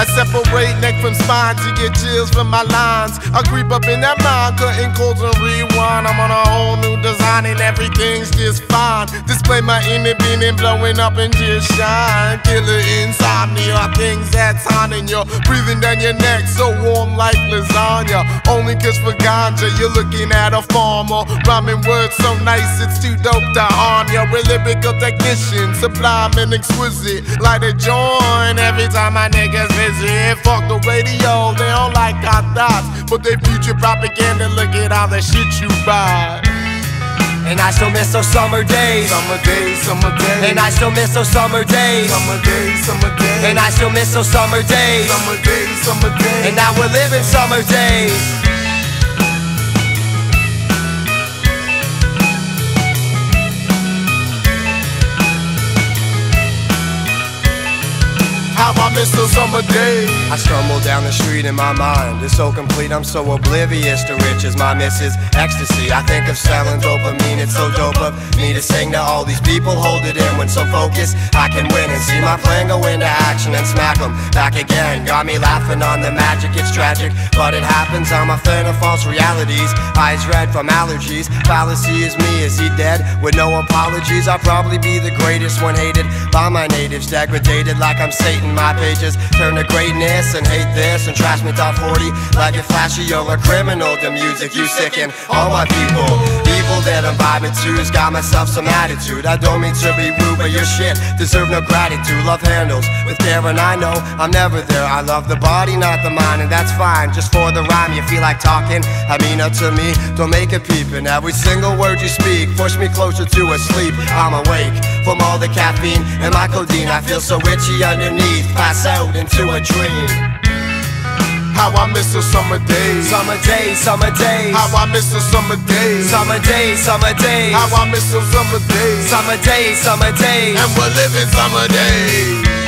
I separate neck from spine to get chills from my lines. I creep up in that mind, cutting codes and rewind. I'm on a whole new design and everything's just fine. Display my inner being and blowing up and just shine. Killer insomnia, things that's on in your breathing down your neck, so warm like lasagna. Only kiss for ganja, you're looking at a farmer. Rhyming words so nice, it's too dope to harm ya. A lyrical technician, sublime and exquisite. Light a joint every time my niggas visit. Fuck the radio, they don't like our thoughts, but they future propaganda, look at all the shit you buy. And I still miss those summer days. Summer days, summer days. And I still miss those summer days. Summer days, summer days. And I still miss those summer days. Summer days, summer days. And now we're living summer days. How I miss those summer days. I stumble down the street in my mind. It's so complete, I'm so oblivious to riches. My missus ecstasy. I think of selling dopamine. It's so dope of me to sing to all these people. Hold it in when so focused, I can win and see my plan go into action and smack them back again. Got me laughing on the magic. It's tragic, but it happens. I'm a fan of false realities. Eyes red from allergies. Fallacy is me. Is he dead? With no apologies, I'll probably be the greatest one hated by my natives. Degraded like I'm Satan. My pages turn to greatness and hate this and trash me top 40 like a flashy. You're a criminal, the music you sicken all my people. Evil that I'm vibing to's got myself some attitude. I don't mean to be rude, but your shit deserve no gratitude. Love handles with care and I know I'm never there. I love the body, not the mind, and that's fine. Just for the rhyme, you feel like talking. I mean up to me, don't make it peeping. Every single word you speak push me closer to a sleep. I'm awake from all the caffeine and my codeine. I feel so itchy underneath. Pass out into a dream. How I miss the summer days. Summer days, summer days. How I miss the summer days. Summer days, summer days. How I miss the summer days. Summer days, summer days. And we're living summer days.